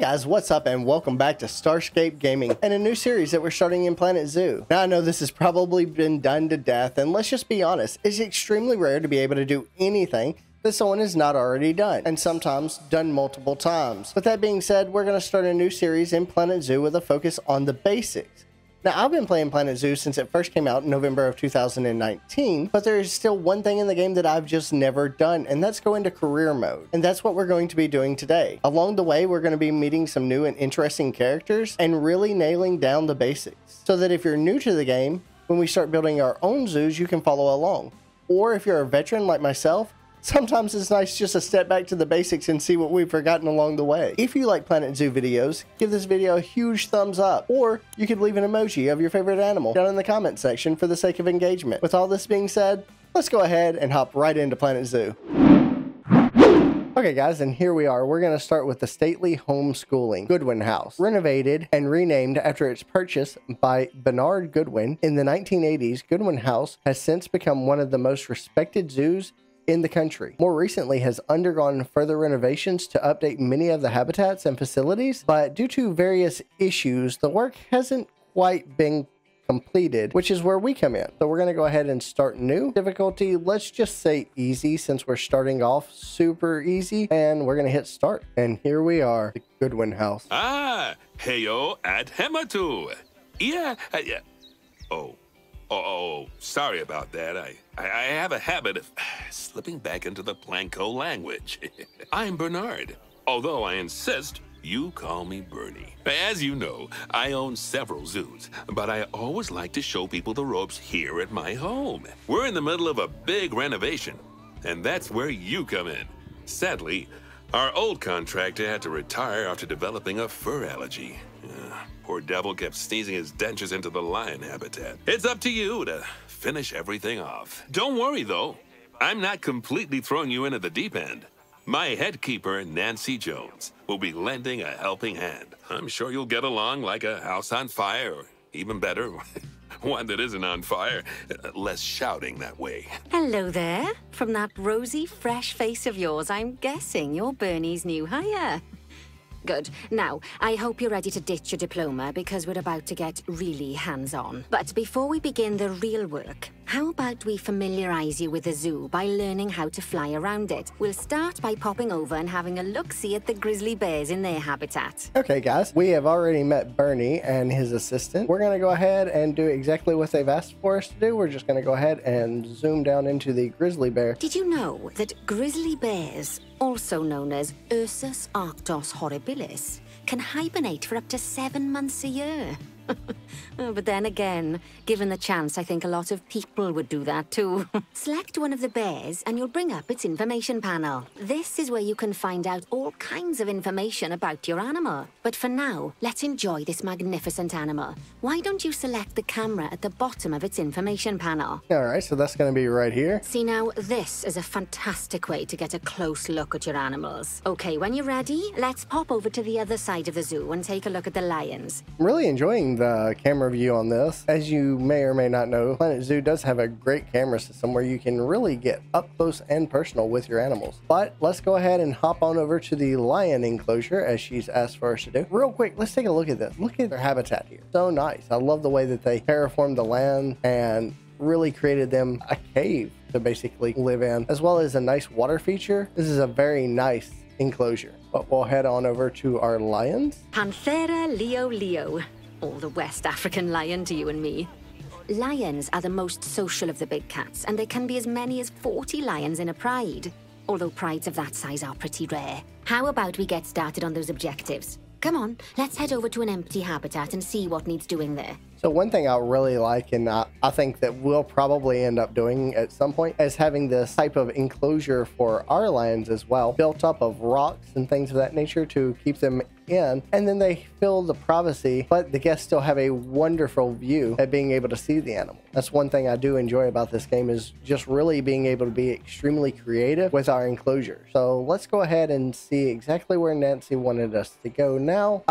Hey guys, what's up and welcome back to Starscape Gaming and a new series that we're starting in Planet Zoo. Now I know this has probably been done to death, and let's just be honest, it's extremely rare to be able to do anything that someone has not already done, and sometimes done multiple times. With that being said, we're going to start a new series in Planet Zoo with a focus on the basics. Now, I've been playing Planet Zoo since it first came out in November of 2019, but there is still one thing in the game that I've just never done, and that's go into career mode. And that's what we're going to be doing today. Along the way, we're going to be meeting some new and interesting characters and really nailing down the basics, so that if you're new to the game, when we start building our own zoos, you can follow along. Or if you're a veteran like myself, sometimes it's nice just to step back to the basics and see what we've forgotten along the way. If you like Planet Zoo videos, give this video a huge thumbs up, or you could leave an emoji of your favorite animal down in the comment section for the sake of engagement. With all this being said, let's go ahead and hop right into Planet Zoo. Okay guys, and here we are. We're going to start with the stately homeschooling Goodwin House, renovated and renamed after its purchase by Bernard Goodwin in the 1980s. Goodwin House has since become one of the most respected zoos in the country. More recently has undergone further renovations to update many of the habitats and facilities, but due to various issues, the work hasn't quite been completed, which is where we come in. So we're going to go ahead and start new. Difficulty, let's just say easy, since we're starting off super easy, and we're going to hit start. And here we are, the Goodwin House. Ah, heyo ad hematu. Yeah, yeah. Oh, sorry about that. I have a habit of slipping back into the Planco language. I'm Bernard, although I insist you call me Bernie. As you know, I own several zoos, but I always like to show people the ropes here at my home. We're in the middle of a big renovation, and that's where you come in. Sadly, our old contractor had to retire after developing a fur allergy. Poor devil kept sneezing his dentures into the lion habitat. It's up to you to finish everything off. Don't worry though, I'm not completely throwing you into the deep end. My head keeper, Nancy Jones, will be lending a helping hand. I'm sure you'll get along like a house on fire, or even better, one that isn't on fire. Less shouting that way. Hello there. From that rosy, fresh face of yours, I'm guessing you're Bernie's new hire. Good. Now, I hope you're ready to ditch your diploma, because we're about to get really hands-on. But before we begin the real work, how about we familiarize you with the zoo by learning how to fly around it? We'll start by popping over and having a look-see at the grizzly bears in their habitat. Okay, guys, we have already met Bernie and his assistant. We're going to go ahead and do exactly what they've asked for us to do. We're just going to go ahead and zoom down into the grizzly bear. Did you know that grizzly bears, also known as Ursus Arctos Horribilis, can hibernate for up to 7 months a year? But then again, given the chance, I think a lot of people would do that too. Select one of the bears and you'll bring up its information panel. This is where you can find out all kinds of information about your animal. But for now, let's enjoy this magnificent animal. Why don't you select the camera at the bottom of its information panel? All right, so that's going to be right here. See, now this is a fantastic way to get a close look at your animals. Okay, when you're ready, let's pop over to the other side of the zoo and take a look at the lions. I'm really enjoying the camera view on this. As you may or may not know, Planet Zoo does have a great camera system where you can really get up close and personal with your animals. But let's go ahead and hop on over to the lion enclosure, as she's asked for us to do. Real quick, let's take a look at this. Look at their habitat here. So nice. I love the way that they terraformed the land and really created them a cave to basically live in, as well as a nice water feature. This is a very nice enclosure. But we'll head on over to our lions. Panthera leo leo. All the West African lion to you and me. Lions are the most social of the big cats, and there can be as many as 40 lions in a pride, although prides of that size are pretty rare. How about we get started on those objectives? Come on, let's head over to an empty habitat and see what needs doing there. So one thing I really like, and I think that we'll probably end up doing at some point, is having this type of enclosure for our lions as well, built up of rocks and things of that nature to keep them in, and then they fill the privacy, but the guests still have a wonderful view at being able to see the animal. That's one thing I do enjoy about this game, is just really being able to be extremely creative with our enclosure. So let's go ahead and see exactly where Nancy wanted us to go now.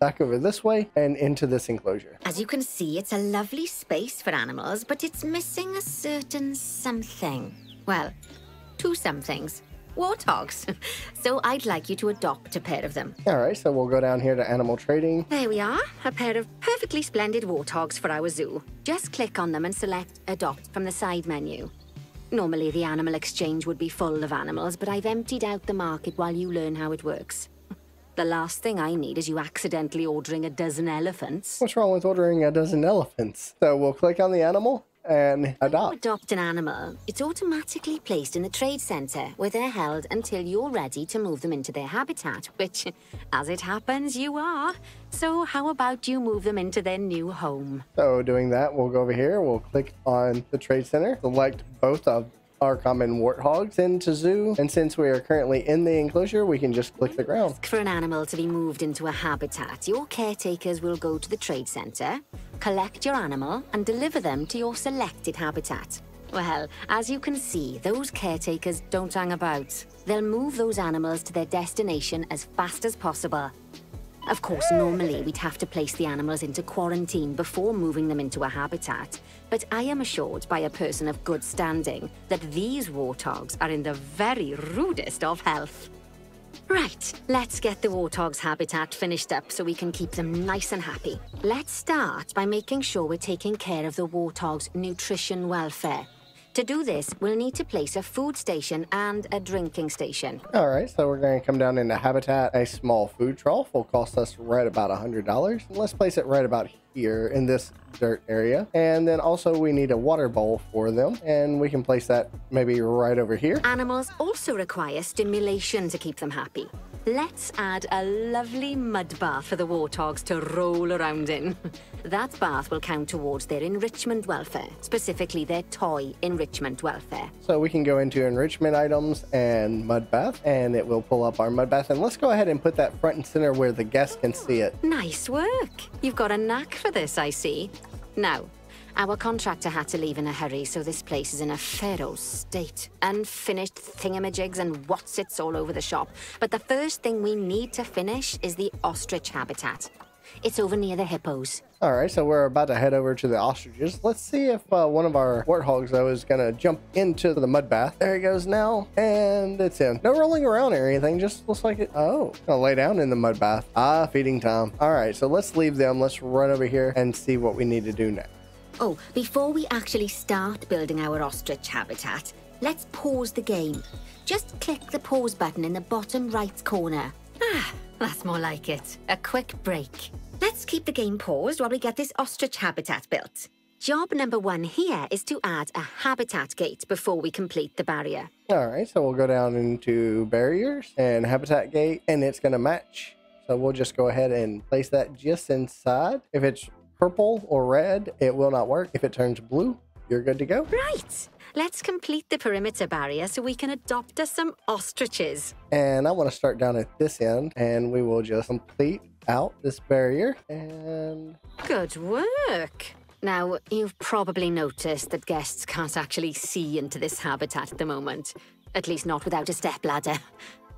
Back over this way and into this enclosure. As you can see, it's a lovely space for animals, but it's missing a certain something. Well, two somethings. warthogs. So I'd like you to adopt a pair of them. All right, so we'll go down here to animal trading. There we are, a pair of perfectly splendid warthogs for our zoo. Just click on them and select adopt from the side menu. Normally the animal exchange would be full of animals, but I've emptied out the market while you learn how it works. The last thing I need is you accidentally ordering a dozen elephants. What's wrong with ordering a dozen elephants? So we'll click on the animal and adopt. When you adopt an animal, it's automatically placed in the trade center where they're held until you're ready to move them into their habitat, which, as it happens, you are. So how about you move them into their new home? So doing that, we'll go over here. We'll click on the trade center, select both of our common warthogs into zoo, and since we are currently in the enclosure, we can just click the ground. For an animal to be moved into a habitat, your caretakers will go to the trade center, collect your animal, and deliver them to your selected habitat. Well, as you can see, those caretakers don't hang about. They'll move those animals to their destination as fast as possible. Of course, normally we'd have to place the animals into quarantine before moving them into a habitat, but I am assured by a person of good standing that these warthogs are in the very rudest of health. Right, let's get the warthog's habitat finished up so we can keep them nice and happy. Let's start by making sure we're taking care of the warthog's nutrition welfare. To do this, we'll need to place a food station and a drinking station. All right, so we're going to come down into Habitat. A small food trough will cost us right about $100. Let's place it right about here in this dirt area. And then also we need a water bowl for them, and we can place that maybe right over here. Animals also require stimulation to keep them happy. Let's add a lovely mud bath for the warthogs to roll around in. That bath will count towards their enrichment welfare, specifically their toy enrichment welfare. So we can go into enrichment items and mud bath, and it will pull up our mud bath. And let's go ahead and put that front and center where the guests can see it. Nice work. You've got a knack for this, I see. Now, our contractor had to leave in a hurry, so this place is in a feral state. Unfinished thingamajigs and whatsits all over the shop. But the first thing we need to finish is the ostrich habitat. It's over near the hippos. All right, so we're about to head over to the ostriches. Let's see if one of our warthogs, though, is going to jump into the mud bath. There he goes now, and it's in. No rolling around or anything, just looks like it. Oh, gonna lay down in the mud bath. Ah, feeding time. All right, so let's leave them. Let's run over here and see what we need to do next. Oh, before we actually start building our ostrich habitat, let's pause the game. Just click the pause button in the bottom right corner. Ah, that's more like it. A quick break. Let's keep the game paused while we get this ostrich habitat built. Job number one here is to add a habitat gate before we complete the barrier. All right, so we'll go down into barriers and habitat gate, and it's going to match. So we'll just go ahead and place that just inside. If it's purple or red, it will not work. If it turns blue, you're good to go. Right. Let's complete the perimeter barrier so we can adopt us some ostriches. And I want to start down at this end, and we will just complete out this barrier. And good work. Now, you've probably noticed that guests can't actually see into this habitat at the moment, at least not without a stepladder.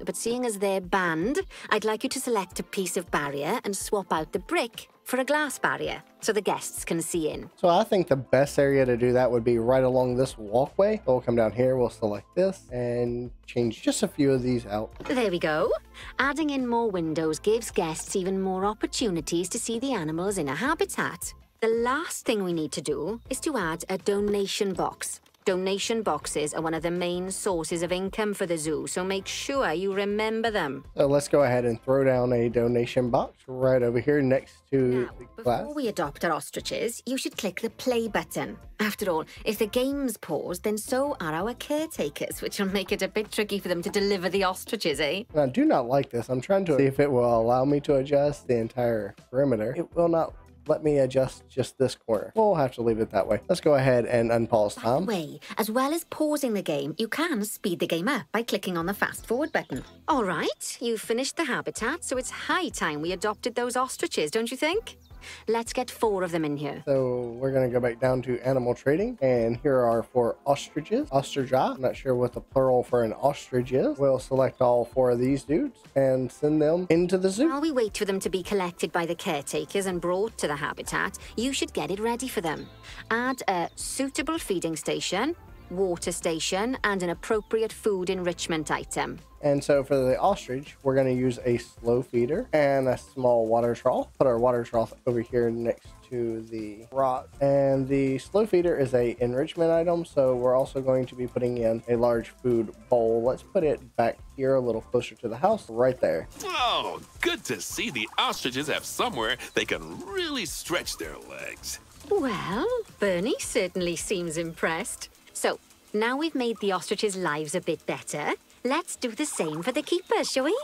But seeing as they're banned, I'd like you to select a piece of barrier and swap out the brick for a glass barrier so the guests can see in. So I think the best area to do that would be right along this walkway. We'll come down here, we'll select this and change just a few of these out. There we go. Adding in more windows gives guests even more opportunities to see the animals in a habitat. The last thing we need to do is to add a donation box. Donation boxes are one of the main sources of income for the zoo, so make sure you remember them. So let's go ahead and throw down a donation box right over here next to the glass. Before we adopt our ostriches, you should click the play button. After all, if the game's paused, then so are our caretakers, which will make it a bit tricky for them to deliver the ostriches, eh? I do not like this. I'm trying to see if it will allow me to adjust the entire perimeter. It will not let me adjust just this corner. We'll have to leave it that way. Let's go ahead and unpause time. By the way, as well as pausing the game, you can speed the game up by clicking on the fast forward button. All right, you've finished the habitat, so it's high time we adopted those ostriches, don't you think? Let's get 4 of them in here. So we're going to go back down to animal trading, and here are 4 ostriches. Ostricha. I'm not sure what the plural for an ostrich is. We'll select all 4 of these dudes and send them into the zoo. While we wait for them to be collected by the caretakers and brought to the habitat, you should get it ready for them. Add a suitable feeding station, water station, and an appropriate food enrichment item. And so for the ostrich, we're going to use a slow feeder and a small water trough. Put our water trough over here next to the rock. And the slow feeder is an enrichment item, so we're also going to be putting in a large food bowl. Let's put it back here a little closer to the house, right there. Oh, good to see the ostriches have somewhere they can really stretch their legs. Well, Bernie certainly seems impressed. So now we've made the ostriches' lives a bit better. Let's do the same for the keepers, shall we?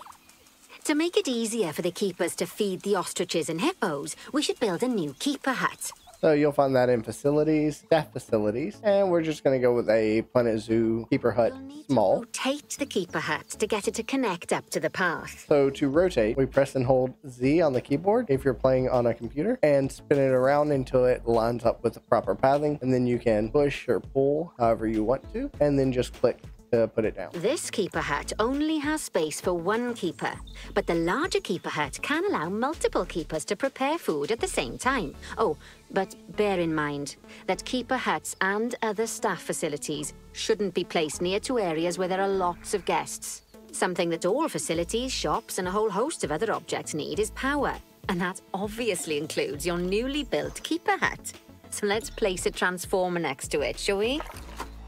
To make it easier for the keepers to feed the ostriches and hippos, we should build a new keeper hut. So you'll find that in facilities, staff facilities, and we're just going to go with a Planet Zoo keeper hut small. Rotate the keeper hut to get it to connect up to the path. So to rotate, we press and hold Z on the keyboard if you're playing on a computer and spin it around until it lines up with the proper pathing. And then you can push or pull however you want to, and then just click to put it down. This keeper hut only has space for one keeper, but the larger keeper hut can allow multiple keepers to prepare food at the same time. Oh, but bear in mind that keeper huts and other staff facilities shouldn't be placed near to areas where there are lots of guests. Something that all facilities, shops, and a whole host of other objects need is power, and that obviously includes your newly built keeper hut. So let's place a transformer next to it, shall we?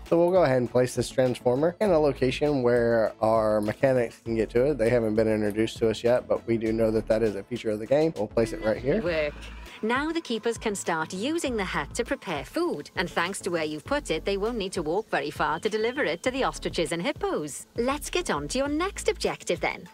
So we'll go ahead and place this transformer in a location where our mechanics can get to it. They haven't been introduced to us yet, but we do know that that is a feature of the game. We'll place it right here. Work. Now the keepers can start using the hut to prepare food. And thanks to where you've put it, they won't need to walk very far to deliver it to the ostriches and hippos. Let's get on to your next objective then.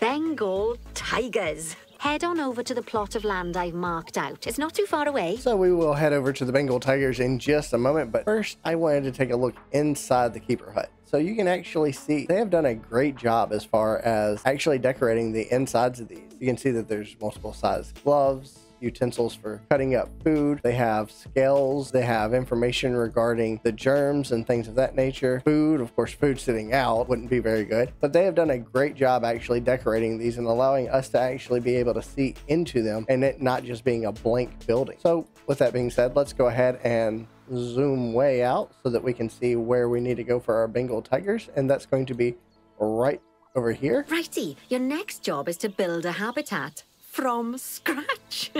Bengal tigers. Head on over to the plot of land I've marked out. It's not too far away. So we will head over to the Bengal tigers in just a moment, but first I wanted to take a look inside the keeper hut. So you can actually see they have done a great job as far as actually decorating the insides of these. You can see that there's multiple sized gloves, utensils for cutting up food. They have scales. They have information regarding the germs and things of that nature. Food, of course, food sitting out wouldn't be very good, but they have done a great job actually decorating these and allowing us to actually be able to see into them and it not just being a blank building. So with that being said, let's go ahead and zoom way out so that we can see where we need to go for our Bengal tigers. And that's going to be right over here. Righty, your next job is to build a habitat from scratch.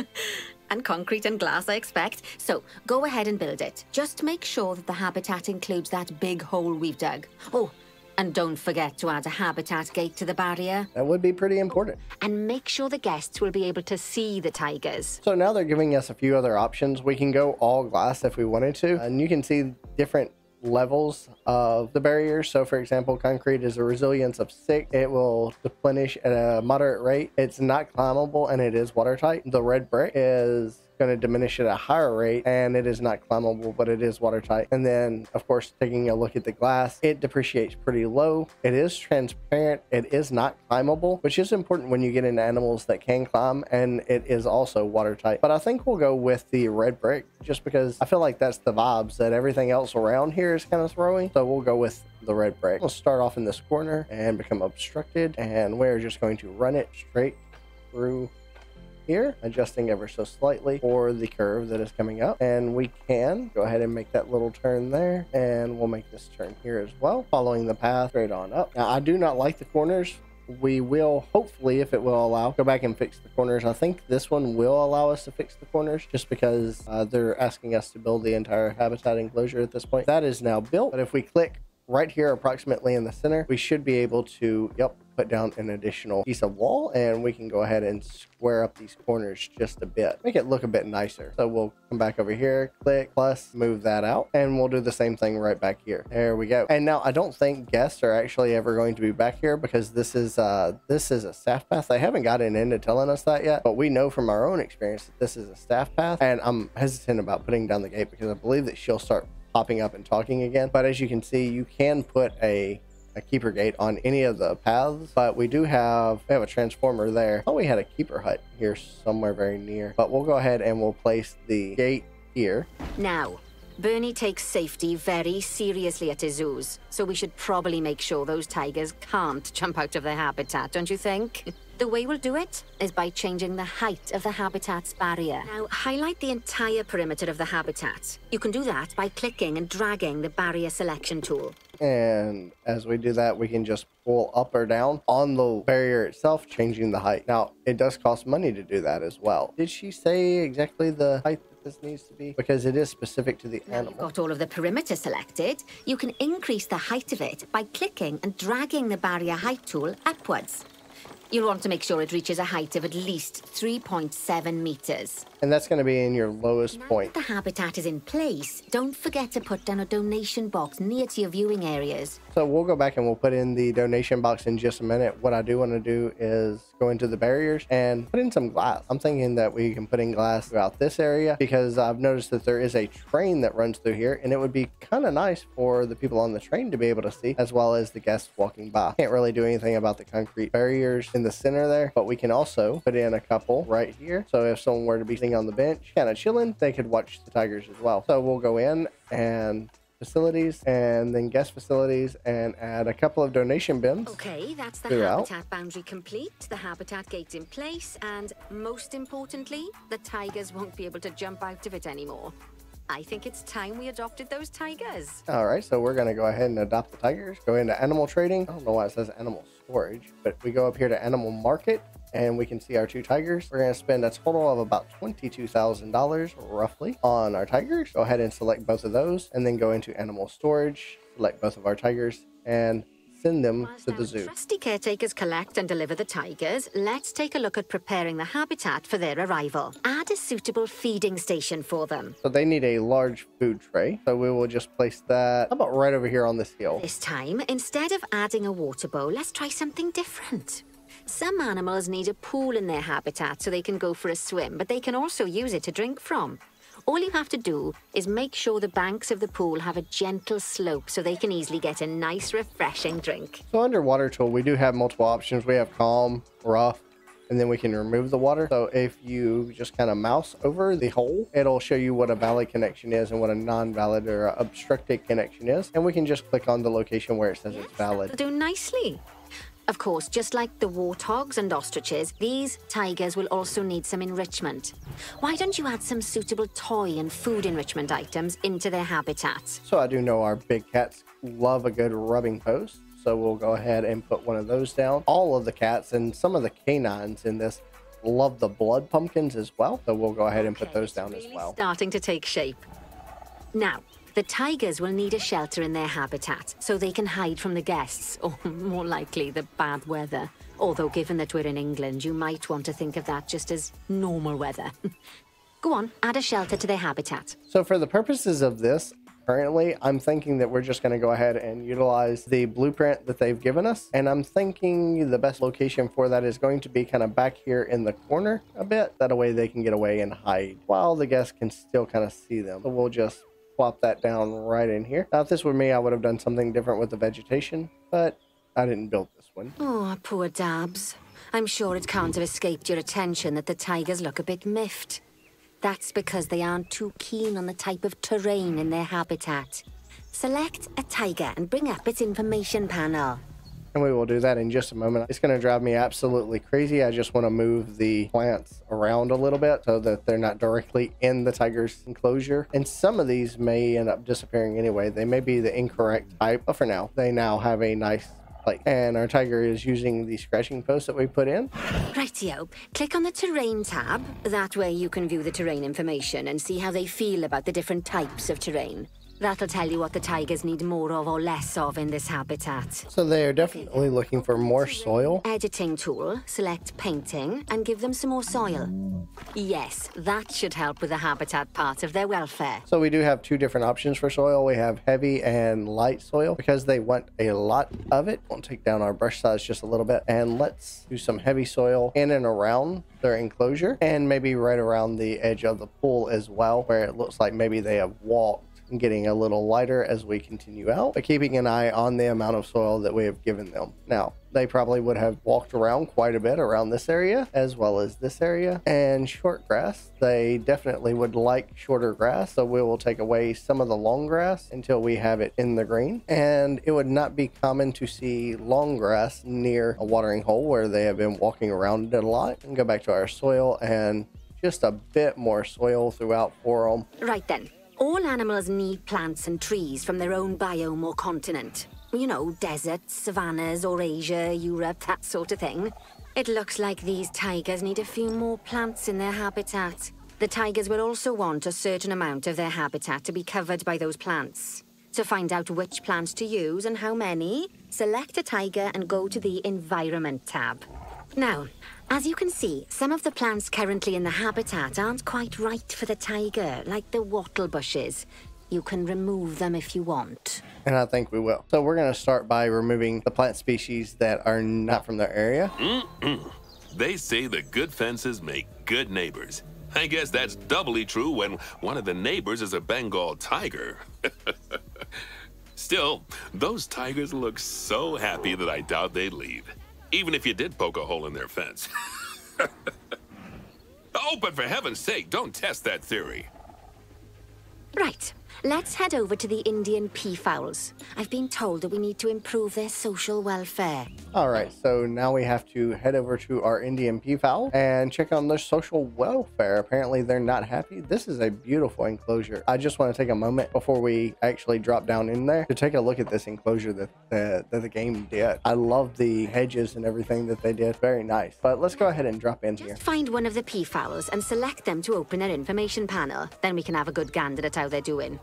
And concrete and glass, I expect. So go ahead and build it. Just make sure that the habitat includes that big hole we've dug. Oh, and don't forget to add a habitat gate to the barrier. That would be pretty important. And make sure the guests will be able to see the tigers. So now they're giving us a few other options. We can go all glass if we wanted to, and you can see different levels of the barrier. So for example, concrete is a resilience of 6. It will deplenish at a moderate rate. It's not climbable and it is watertight. The red brick is going to diminish at a higher rate and it is not climbable, but it is watertight. And then of course, taking a look at the glass, it depreciates pretty low. It is transparent. It is not climbable, which is important when you get into animals that can climb, and it is also watertight. But I think we'll go with the red brick just because I feel like that's the vibes that everything else around here is kind of throwing. So we'll go with the red brick. We'll start off in this corner and become obstructed, and we're just going to run it straight through here, adjusting ever so slightly for the curve that is coming up. And we can go ahead and make that little turn there, and we'll make this turn here as well, following the path straight on up. Now I do not like the corners. We will hopefully, if it will allow, go back and fix the corners. I think this one will allow us to fix the corners just because they're asking us to build the entire habitat enclosure at this point. That is now built, but if we click right here approximately in the center, we should be able to, yep, put down an additional piece of wall, and we can go ahead and square up these corners just a bit, make it look a bit nicer. So we'll come back over here, click plus, move that out, and we'll do the same thing right back here. There we go. And now I don't think guests are actually ever going to be back here because this is a staff path. They haven't gotten into telling us that yet, but we know from our own experience that this is a staff path. And I'm hesitant about putting down the gate because I believe that she'll start popping up and talking again. But as you can see, you can put a keeper gate on any of the paths, but we have a transformer there. Oh, we had a keeper hut here somewhere very near, but we'll go ahead and we'll place the gate here. Now Bernie takes safety very seriously at his zoos, so we should probably make sure those tigers can't jump out of their habitat, don't you think? The way we'll do it is by changing the height of the habitat's barrier. Now, highlight the entire perimeter of the habitat. You can do that by clicking and dragging the barrier selection tool. And as we do that, we can just pull up or down on the barrier itself, changing the height. Now, it does cost money to do that as well. Did she say exactly the height that this needs to be? Because it is specific to the animal. You've got all of the perimeter selected. You can increase the height of it by clicking and dragging the barrier height tool upwards. You'll want to make sure it reaches a height of at least 3.7 meters. And that's going to be in your lowest point. Now that the habitat is in place, don't forget to put down a donation box near to your viewing areas. So we'll go back and we'll put in the donation box in just a minute. What I do want to do is go into the barriers and put in some glass. I'm thinking that we can put in glass throughout this area because I've noticed that there is a train that runs through here, and it would be kind of nice for the people on the train to be able to see, as well as the guests walking by. Can't really do anything about the concrete barriers in the center there, but we can also put in a couple right here, so if someone were to be sitting on the bench kind of chilling, they could watch the tigers as well. So we'll go in and facilities, and then guest facilities, and add a couple of donation bins. Okay, that's the habitat boundary complete, the habitat gate in place, and most importantly, the tigers won't be able to jump out of it anymore. I think it's time we adopted those tigers. All right, so we're going to go ahead and adopt the tigers, go into animal trading. I don't know why it says animal storage, but we go up here to animal market, and we can see our two tigers. We're going to spend a total of about $22,000 roughly on our tigers. Go ahead and select both of those, and then go into animal storage, select both of our tigers, and send them to the zoo. Trusty caretakers collect and deliver the tigers. Let's take a look at preparing the habitat for their arrival. Add a suitable feeding station for them. So they need a large food tray, so we will just place that about right over here on this hill. This time, instead of adding a water bowl, let's try something different. Some animals need a pool in their habitat so they can go for a swim, but they can also use it to drink from. All you have to do is make sure the banks of the pool have a gentle slope so they can easily get a nice, refreshing drink. So under Water Tool, we do have multiple options. We have Calm, Rough, and then we can remove the water. So if you just kind of mouse over the hole, it'll show you what a valid connection is and what a non-valid or obstructed connection is. And we can just click on the location where it says it's valid. That'll do nicely. Of course, just like the warthogs and ostriches, these tigers will also need some enrichment. Why don't you add some suitable toy and food enrichment items into their habitat? So I do know our big cats love a good rubbing post, so we'll go ahead and put one of those down. All of the cats and some of the canines in this love the blood pumpkins as well, so we'll go ahead and put those down as well. Starting to take shape. Now, the tigers will need a shelter in their habitat so they can hide from the guests, or more likely the bad weather. Although given that we're in England, you might want to think of that just as normal weather. Go on, add a shelter to their habitat. So for the purposes of this, currently, I'm thinking that we're just going to go ahead and utilize the blueprint that they've given us. And I'm thinking the best location for that is going to be kind of back here in the corner a bit. That way they can get away and hide while the guests can still kind of see them. So we'll just plop that down right in here. Now, if this were me, I would have done something different with the vegetation, but I didn't build this one. Oh, poor Dabs. I'm sure it can't have escaped your attention that the tigers look a bit miffed. That's because they aren't too keen on the type of terrain in their habitat. Select a tiger and bring up its information panel. And we will do that in just a moment. It's going to drive me absolutely crazy. I just want to move the plants around a little bit so that they're not directly in the tiger's enclosure. And some of these may end up disappearing anyway. They may be the incorrect type, but for now, they now have a nice plate. And our tiger is using the scratching post that we put in. Rightio. Click on the terrain tab. That way you can view the terrain information and see how they feel about the different types of terrain. That'll tell you what the tigers need more of or less of in this habitat. So they are definitely looking for more soil. Editing tool, select painting, and give them some more soil. Yes, that should help with the habitat part of their welfare. So we do have two different options for soil. We have heavy and light soil because they want a lot of it. We'll take down our brush size just a little bit, and let's do some heavy soil in and around their enclosure, and maybe right around the edge of the pool as well, where it looks like maybe they have walked getting a little lighter as we continue out, by keeping an eye on the amount of soil that we have given them. Now, they probably would have walked around quite a bit around this area, as well as this area, and short grass. They definitely would like shorter grass, so we will take away some of the long grass until we have it in the green. And it would not be common to see long grass near a watering hole where they have been walking around it a lot. And go back to our soil, and just a bit more soil throughout for them. Right then, all animals need plants and trees from their own biome or continent. You know, deserts, savannas, or Asia, Europe, that sort of thing. It looks like these tigers need a few more plants in their habitat. The tigers will also want a certain amount of their habitat to be covered by those plants. To find out which plants to use and how many, select a tiger and go to the Environment tab. Now, as you can see, some of the plants currently in the habitat aren't quite right for the tiger, like the wattle bushes. You can remove them if you want. And I think we will. So we're going to start by removing the plant species that are not from their area. They say the good fences make good neighbors. I guess that's doubly true when one of the neighbors is a Bengal tiger. Still, those tigers look so happy that I doubt they'd leave, even if you did poke a hole in their fence. Oh, but for heaven's sake, don't test that theory. Right. Let's head over to the Indian peafowls. I've been told that we need to improve their social welfare. All right, so now we have to head over to our Indian peafowl and check on their social welfare. Apparently, they're not happy. This is a beautiful enclosure. I just want to take a moment before we actually drop down in there to take a look at this enclosure that the game did. I love the hedges and everything that they did. Very nice. But let's go ahead and drop in here. Find one of the peafowls and select them to open their information panel. Then we can have a good gander at how they're doing.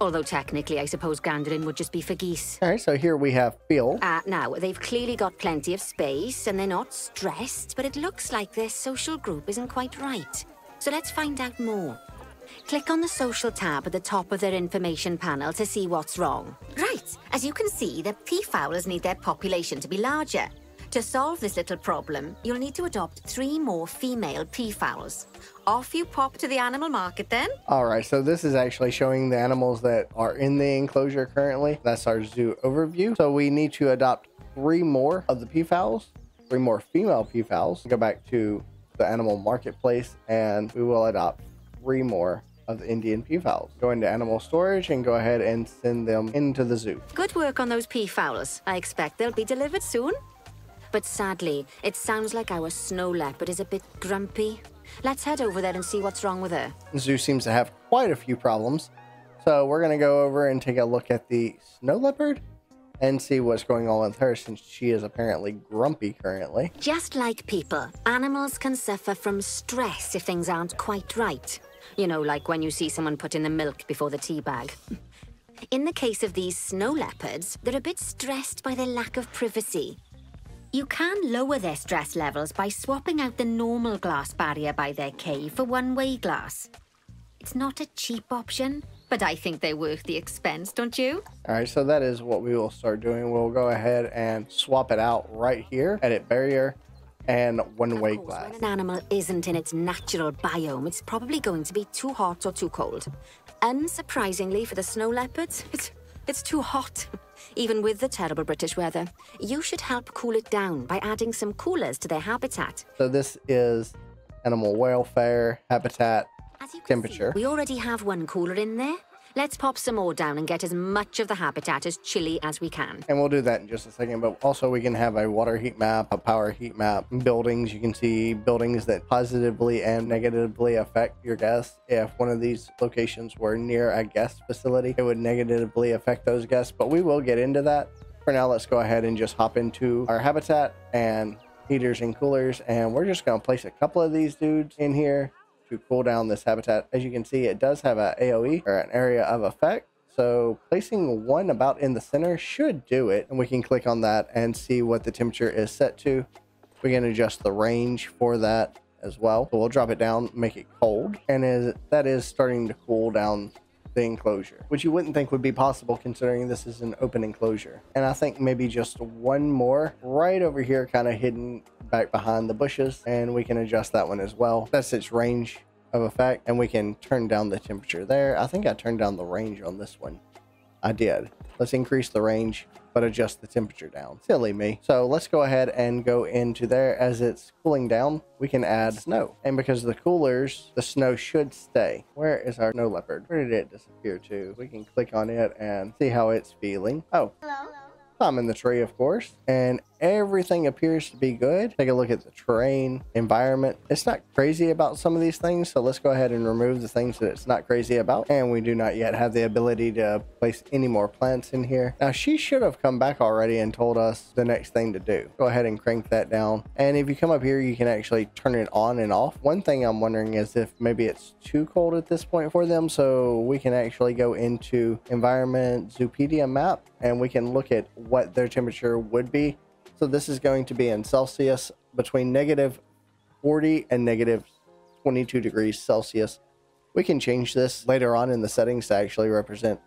Although technically, I suppose gandering would just be for geese. All right, so here we have Bill. Now, they've clearly got plenty of space, and they're not stressed, but it looks like their social group isn't quite right. So let's find out more. Click on the social tab at the top of their information panel to see what's wrong. Right, as you can see, the peafowlers need their population to be larger. To solve this little problem, you'll need to adopt 3 more female peafowls. Off you pop to the animal market then. All right, so this is actually showing the animals that are in the enclosure currently. That's our zoo overview. So we need to adopt 3 more of the peafowls, 3 more female peafowls. Go back to the animal marketplace and we will adopt 3 more of the Indian peafowls. Go into animal storage and go ahead and send them into the zoo. Good work on those peafowls. I expect they'll be delivered soon. But sadly, it sounds like our snow leopard is a bit grumpy. Let's head over there and see what's wrong with her. The zoo seems to have quite a few problems. So we're going to go over and take a look at the snow leopard and see what's going on with her, since she is apparently grumpy currently. Just like people, animals can suffer from stress if things aren't quite right. You know, like when you see someone put in the milk before the tea bag. In the case of these snow leopards, they're a bit stressed by their lack of privacy. You can lower their stress levels by swapping out the normal glass barrier by their cave for one-way glass. It's not a cheap option, but I think they're worth the expense, don't you? All right, so that is what we will start doing. We'll go ahead and swap it out right here, edit barrier, and one-way glass. When an animal isn't in its natural biome, it's probably going to be too hot or too cold. Unsurprisingly for the snow leopards, it's too hot. Even with the terrible British weather, you should help cool it down by adding some coolers to their habitat. So this is animal welfare, habitat, temperature. See, we already have one cooler in there. Let's pop some more down and get as much of the habitat as chilly as we can. And we'll do that in just a second, but also we can have a water heat map, a power heat map, buildings. You can see buildings that positively and negatively affect your guests. If one of these locations were near a guest facility, it would negatively affect those guests, but we will get into that. For now, let's go ahead and just hop into our habitat and heaters and coolers, and we're just going to place a couple of these dudes in here to cool down this habitat. As you can see, it does have an AOE, or an area of effect, so placing one about in the center should do it, and we can click on that and see what the temperature is set to. We can adjust the range for that as well, so we'll drop it down, make it cold, and that is starting to cool down the enclosure, which you wouldn't think would be possible considering this is an open enclosure. And I think maybe just one more right over here, kind of hidden back behind the bushes, and we can adjust that one as well. That's its range of effect, and we can turn down the temperature there. I think I turned down the range on this one. I did. Let's increase the range, but adjust the temperature down. Silly me. So let's go ahead and go into there. As it's cooling down, we can add snow. And because of the coolers, the snow should stay. Where is our snow leopard? Where did it disappear to? We can click on it and see how it's feeling. Oh. Hello. I'm in the tree, of course, and everything appears to be good. Take a look at the terrain, environment. It's not crazy about some of these things, so let's go ahead and remove the things that it's not crazy about. And we do not yet have the ability to place any more plants in here. Now, she should have come back already and told us the next thing to do. Go ahead and crank that down, and if you come up here, you can actually turn it on and off. One thing I'm wondering is if maybe it's too cold at this point for them, so we can actually go into environment, Zoopedia map, and we can look at what their temperature would be. So this is going to be in Celsius, between -40 and -22 degrees Celsius. We can change this later on in the settings to actually represent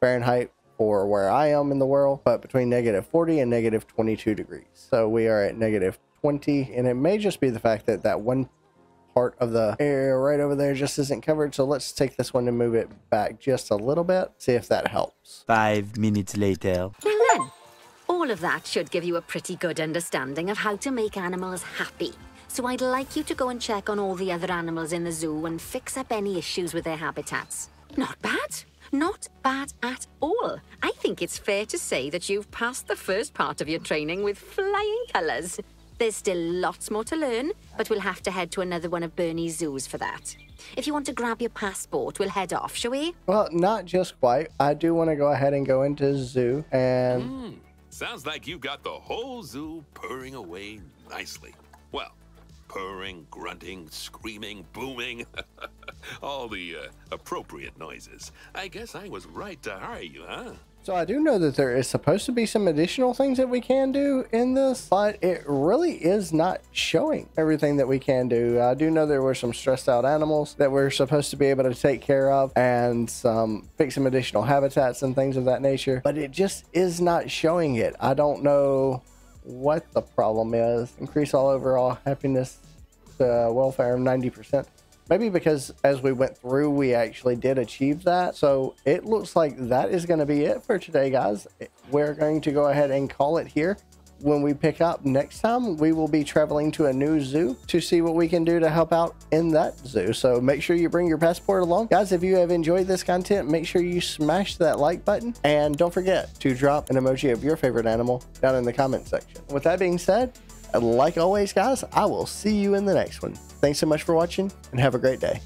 Fahrenheit for where I am in the world, but between -40 and -22 degrees. So we are at -20, and it may just be the fact that that one part of the area right over there just isn't covered. So let's take this one and move it back just a little bit, see if that helps. 5 minutes later. Well, all of that should give you a pretty good understanding of how to make animals happy. So I'd like you to go and check on all the other animals in the zoo and fix up any issues with their habitats. Not bad. Not bad at all. I think it's fair to say that you've passed the first part of your training with flying colors. There's still lots more to learn, but we'll have to head to another one of Bernie's zoos for that. If you want to grab your passport, we'll head off, shall we? Well, not just quite. I do want to go ahead and go into zoo and... sounds like you've got the whole zoo purring away nicely. Well, purring, grunting, screaming, booming, all the appropriate noises. I guess I was right to hire you, huh? So I do know that there is supposed to be some additional things that we can do in this, but it really is not showing everything that we can do. I do know there were some stressed out animals that we're supposed to be able to take care of and fix some additional habitats and things of that nature, but it just is not showing it. I don't know what the problem is. Increase all overall happiness to welfare 90%. Maybe because as we went through, we actually did achieve that. So it looks like that is going to be it for today, guys. We're going to go ahead and call it here. When we pick up next time, we will be traveling to a new zoo to see what we can do to help out in that zoo. So make sure you bring your passport along. Guys, if you have enjoyed this content, make sure you smash that like button. And don't forget to drop an emoji of your favorite animal down in the comment section. With that being said, like always, guys, I will see you in the next one. Thanks so much for watching and have a great day.